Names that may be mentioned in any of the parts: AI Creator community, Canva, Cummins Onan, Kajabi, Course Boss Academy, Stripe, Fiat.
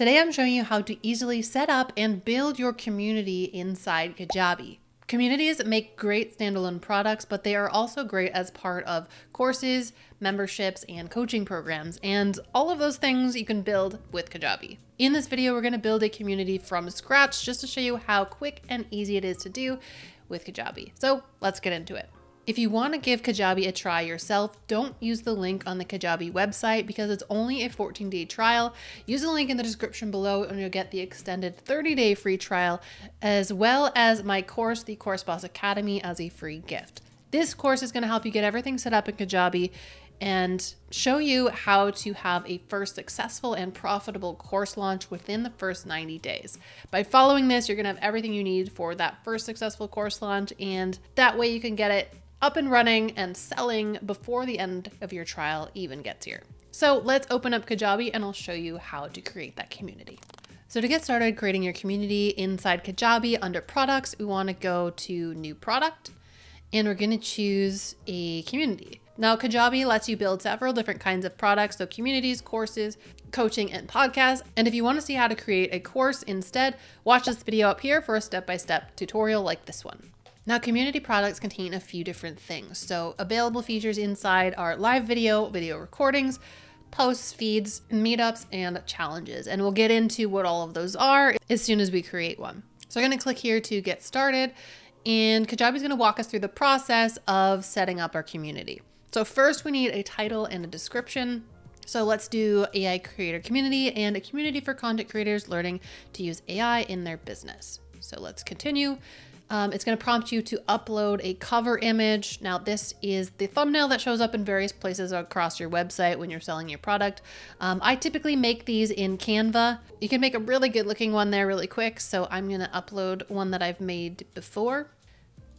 Today I'm showing you how to easily set up and build your community inside Kajabi. Communities make great standalone products, but they are also great as part of courses, memberships, and coaching programs, and all of those things you can build with Kajabi. In this video, we're going to build a community from scratch just to show you how quick and easy it is to do with Kajabi. So let's get into it. If you want to give Kajabi a try yourself, don't use the link on the Kajabi website because it's only a 14-day trial. Use the link in the description below and you'll get the extended 30-day free trial, as well as my course, the Course Boss Academy, as a free gift. This course is going to help you get everything set up in Kajabi and show you how to have a first successful and profitable course launch within the first 90 days. By following this, you're going to have everything you need for that first successful course launch, and that way you can get it up and running and selling before the end of your trial even gets here. So let's open up Kajabi and I'll show you how to create that community. So to get started creating your community inside Kajabi, under products, we want to go to new product and we're going to choose a community. Now Kajabi lets you build several different kinds of products, so communities, courses, coaching, and podcasts. And if you want to see how to create a course instead, watch this video up here for a step-by-step tutorial like this one. Now, community products contain a few different things. So available features inside are live video, video recordings, posts, feeds, meetups, and challenges. And we'll get into what all of those are as soon as we create one. So I'm going to click here to get started, and Kajabi is going to walk us through the process of setting up our community. So first we need a title and a description. So let's do AI Creator Community and a community for content creators learning to use AI in their business. So let's continue. It's going to prompt you to upload a cover image. Now, this is the thumbnail that shows up in various places across your website when you're selling your product. I typically make these in Canva. You can make a really good looking one there really quick. So I'm going to upload one that I've made before.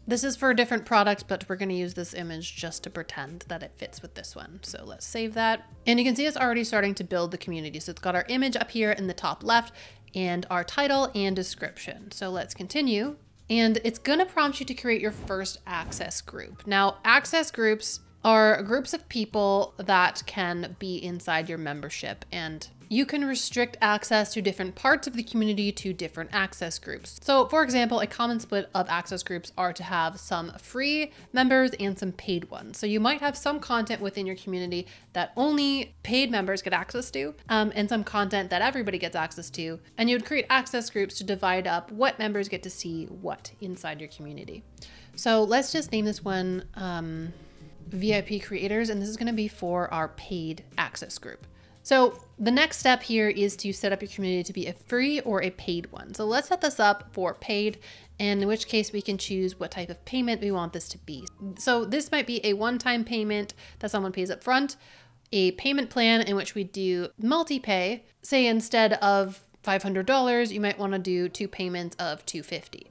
This is for a different product, but we're going to use this image just to pretend that it fits with this one. So let's save that. And you can see it's already starting to build the community. So it's got our image up here in the top left and our title and description. So let's continue. And it's going to prompt you to create your first access group. Now, access groups are groups of people that can be inside your membership, and you can restrict access to different parts of the community to different access groups. So for example, a common split of access groups are to have some free members and some paid ones. So you might have some content within your community that only paid members get access to, and some content that everybody gets access to. And you would create access groups to divide up what members get to see what inside your community. So let's just name this one VIP creators, and this is going to be for our paid access group. So the next step here is to set up your community to be a free or a paid one. So let's set this up for paid, and in which case we can choose what type of payment we want this to be. So this might be a one-time payment that someone pays up front, a payment plan in which we do multi-pay. Say instead of $500, you might want to do two payments of $250.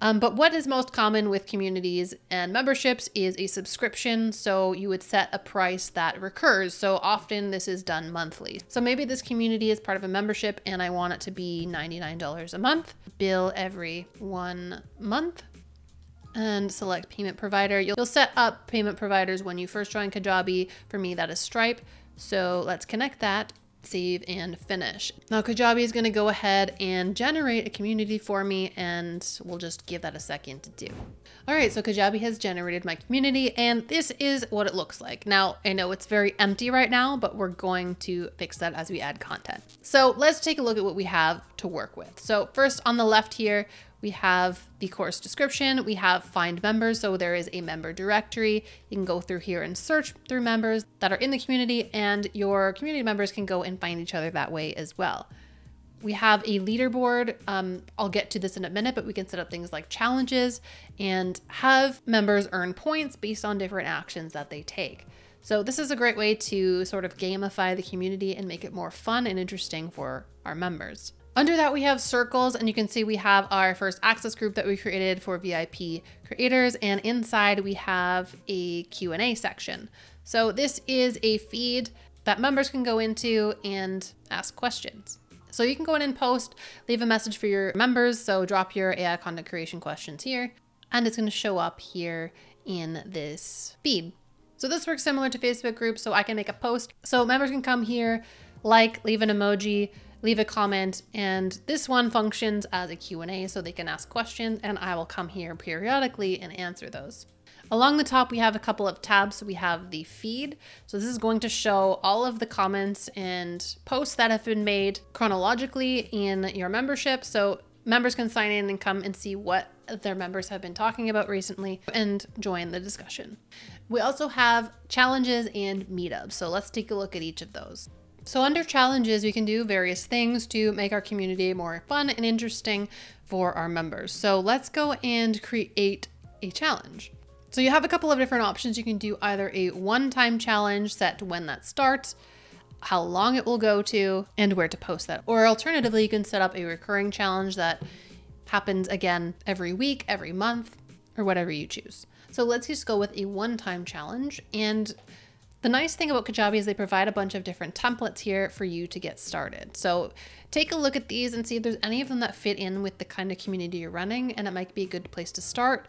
But what is most common with communities and memberships is a subscription. So you would set a price that recurs. So often this is done monthly. So maybe this community is part of a membership and I want it to be $99 a month. Bill every 1 month and select payment provider. You'll set up payment providers when you first join Kajabi. For me, that is Stripe. So let's connect that. Save and finish. Now Kajabi is going to go ahead and generate a community for me, and we'll just give that a second to do. All right, so Kajabi has generated my community, and this is what it looks like. Now, I know it's very empty right now, but we're going to fix that as we add content. So let's take a look at what we have to work with. So first on the left here, we have the course description, we have find members. So there is a member directory. You can go through here and search through members that are in the community, and your community members can go and find each other that way as well. We have a leaderboard. I'll get to this in a minute, but we can set up things like challenges and have members earn points based on different actions that they take. So this is a great way to sort of gamify the community and make it more fun and interesting for our members. Under that, we have circles, and you can see we have our first access group that we created for VIP creators, and inside we have a Q&A section. So this is a feed that members can go into and ask questions. So you can go in and post, leave a message for your members. So drop your AI content creation questions here, and it's going to show up here in this feed. So this works similar to Facebook groups, so I can make a post. So members can come here, like, leave an emoji, leave a comment, and this one functions as a Q&A, so they can ask questions and I will come here periodically and answer those. Along the top, we have a couple of tabs. So we have the feed. So this is going to show all of the comments and posts that have been made chronologically in your membership. So members can sign in and come and see what their members have been talking about recently and join the discussion. We also have challenges and meetups. So let's take a look at each of those. So under challenges, we can do various things to make our community more fun and interesting for our members. So let's go and create a challenge. So you have a couple of different options. You can do either a one-time challenge, set when that starts, how long it will go to, and where to post that. Or alternatively, you can set up a recurring challenge that happens again every week, every month, or whatever you choose. So let's just go with a one-time challenge. And the nice thing about Kajabi is they provide a bunch of different templates here for you to get started. So take a look at these and see if there's any of them that fit in with the kind of community you're running, and it might be a good place to start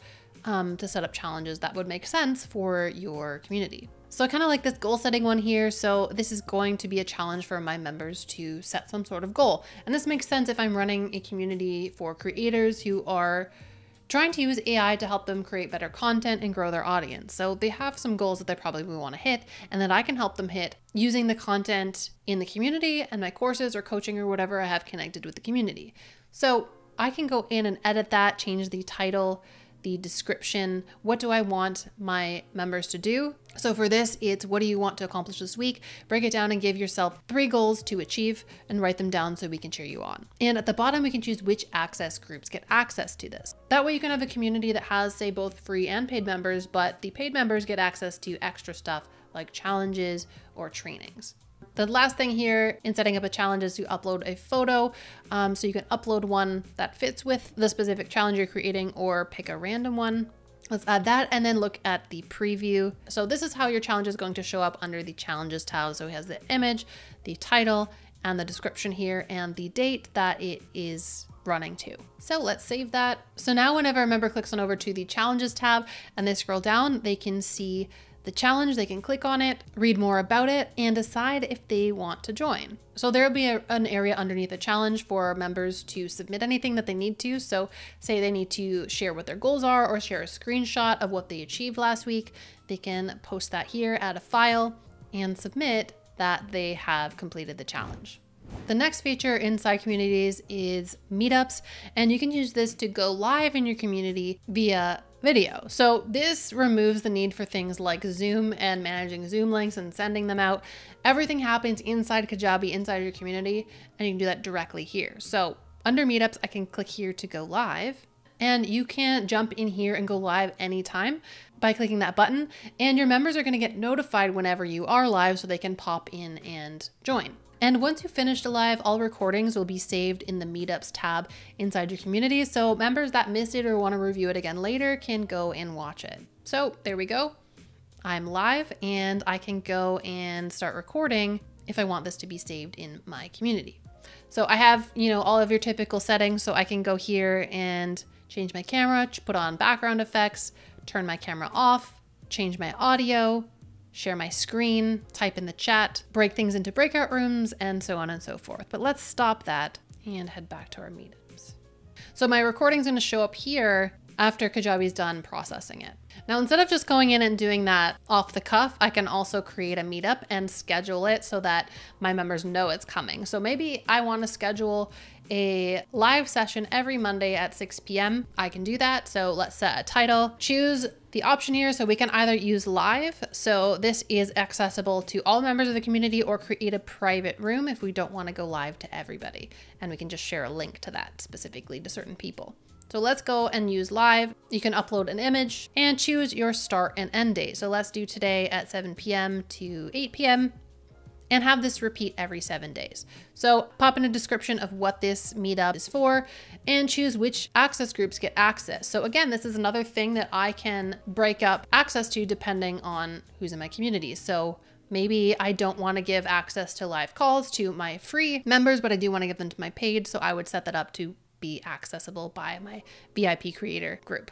to set up challenges that would make sense for your community. So I kind of like this goal setting one here. So this is going to be a challenge for my members to set some sort of goal. And this makes sense if I'm running a community for creators who are trying to use AI to help them create better content and grow their audience. So they have some goals that they probably want to hit and that I can help them hit using the content in the community and my courses or coaching or whatever I have connected with the community. So I can go in and edit that, change the title, the description. What do I want my members to do? So for this, it's what do you want to accomplish this week? Break it down and give yourself 3 goals to achieve and write them down so we can cheer you on. And at the bottom, we can choose which access groups get access to this. That way you can have a community that has, say, both free and paid members, but the paid members get access to extra stuff like challenges or trainings. The last thing here in setting up a challenge is to upload a photo. So you can upload one that fits with the specific challenge you're creating or pick a random one. Let's add that and then look at the preview. So this is how your challenge is going to show up under the challenges tab. So it has the image, the title, and the description here and the date that it is running to. So let's save that. So now whenever a member clicks on over to the challenges tab and they scroll down, they can see the challenge, they can click on it, read more about it, and decide if they want to join. So there'll be an area underneath the challenge for members to submit anything that they need to. So say they need to share what their goals are or share a screenshot of what they achieved last week. They can post that here, add a file, and submit that they have completed the challenge. The next feature inside communities is meetups, and you can use this to go live in your community via video. So this removes the need for things like Zoom and managing Zoom links and sending them out. Everything happens inside Kajabi, inside your community, and you can do that directly here. So under meetups, I can click here to go live, and you can jump in here and go live anytime by clicking that button. And your members are going to get notified whenever you are live so they can pop in and join. And once you've finished a live, all recordings will be saved in the meetups tab inside your community. So members that missed it or want to review it again later can go and watch it. So there we go. I'm live and I can go and start recording if I want this to be saved in my community. So I have, you know, all of your typical settings. So I can go here and change my camera, put on background effects, turn my camera off, change my audio, share my screen, type in the chat, break things into breakout rooms, and so on and so forth. But let's stop that and head back to our meetups. So my recording's gonna show up here after Kajabi's done processing it. Now, instead of just going in and doing that off the cuff, I can also create a meetup and schedule it so that my members know it's coming. So maybe I wanna schedule a live session every Monday at 6 p.m. I can do that. So let's set a title, choose the option here. So we can either use live. So this is accessible to all members of the community, or create a private room if we don't want to go live to everybody. And we can just share a link to that specifically to certain people. So let's go and use live. You can upload an image and choose your start and end date. So let's do today at 7 p.m. to 8 p.m. and have this repeat every 7 days. So pop in a description of what this meetup is for and choose which access groups get access. So again, this is another thing that I can break up access to depending on who's in my community. So maybe I don't want to give access to live calls to my free members, but I do want to give them to my paid. So I would set that up to be accessible by my VIP creator group.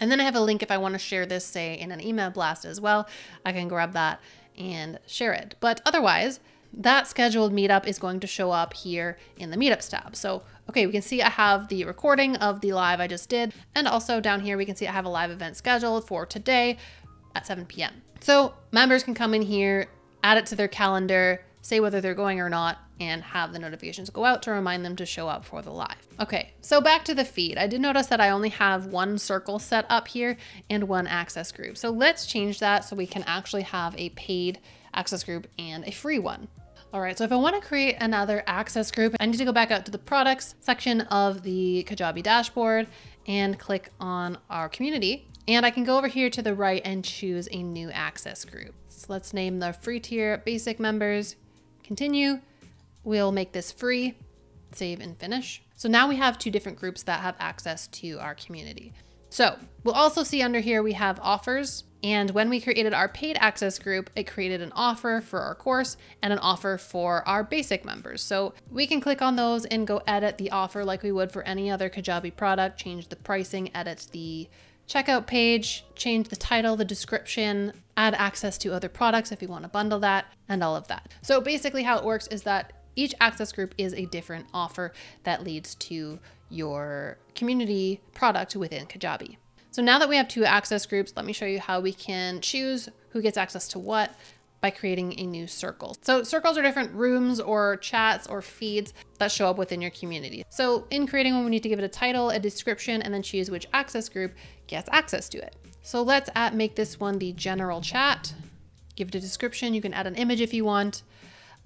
And then I have a link if I want to share this, say in an email blast as well, I can grab that and share it. But otherwise, that scheduled meetup is going to show up here in the meetups tab. So, okay, we can see I have the recording of the live I just did. And also down here, we can see I have a live event scheduled for today at 7 p.m. So members can come in here, add it to their calendar, say whether they're going or not, and have the notifications go out to remind them to show up for the live. Okay, so back to the feed. I did notice that I only have one circle set up here and one access group. So let's change that so we can actually have a paid access group and a free one. All right, so if I want to create another access group, I need to go back out to the products section of the Kajabi dashboard and click on our community. And I can go over here to the right and choose a new access group. So let's name the free tier basic members. Continue. We'll make this free, save and finish. So now we have two different groups that have access to our community. So we'll also see under here, we have offers. And when we created our paid access group, it created an offer for our course and an offer for our basic members. So we can click on those and go edit the offer like we would for any other Kajabi product, change the pricing, edit the checkout page, change the title, the description, add access to other products if you want to bundle that, and all of that. So basically how it works is that each access group is a different offer that leads to your community product within Kajabi. So now that we have two access groups, let me show you how we can choose who gets access to what by creating a new circle. So circles are different rooms or chats or feeds that show up within your community. So in creating one, we need to give it a title, a description, and then choose which access group gets access to it. So let's make this one the general chat, give it a description. You can add an image if you want.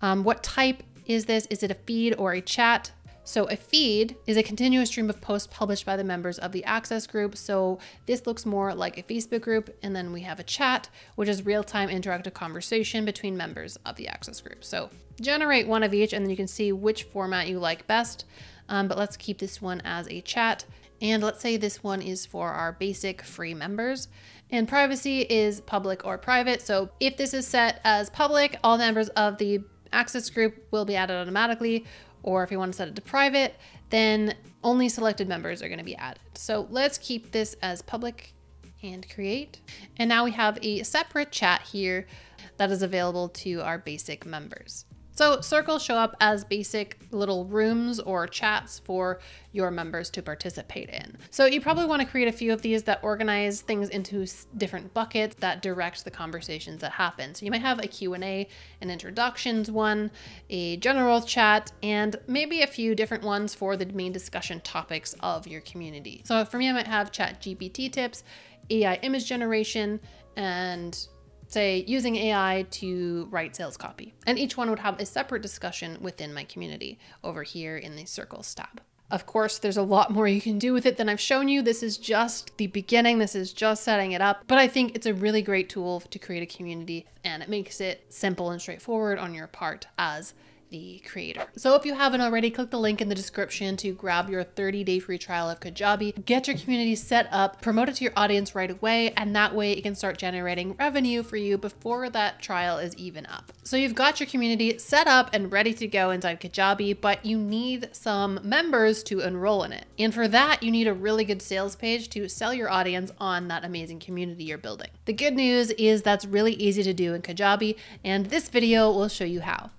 What type is this? Is it a feed or a chat? So a feed is a continuous stream of posts published by the members of the access group. So this looks more like a Facebook group. And then we have a chat, which is real-time interactive conversation between members of the access group. So generate one of each, and then you can see which format you like best. But let's keep this one as a chat. And let's say this one is for our basic free members. And privacy is public or private. So if this is set as public, all members of the access group will be added automatically. Or if you want to set it to private, then only selected members are going to be added. So let's keep this as public and create. And now we have a separate chat here that is available to our basic members. So circles show up as basic little rooms or chats for your members to participate in. So you probably want to create a few of these that organize things into different buckets that direct the conversations that happen. So you might have a Q&A, an introductions one, a general chat, and maybe a few different ones for the main discussion topics of your community. So for me, I might have chat GPT tips, AI image generation, and say using AI to write sales copy. And each one would have a separate discussion within my community over here in the circles tab. Of course, there's a lot more you can do with it than I've shown you. This is just the beginning. This is just setting it up, but I think it's a really great tool to create a community, and it makes it simple and straightforward on your part as the creator. So if you haven't already, click the link in the description to grab your 30-day free trial of Kajabi, get your community set up, promote it to your audience right away, and that way it can start generating revenue for you before that trial is even up. So you've got your community set up and ready to go inside Kajabi, but you need some members to enroll in it. And for that, you need a really good sales page to sell your audience on that amazing community you're building. The good news is that's really easy to do in Kajabi, and this video will show you how.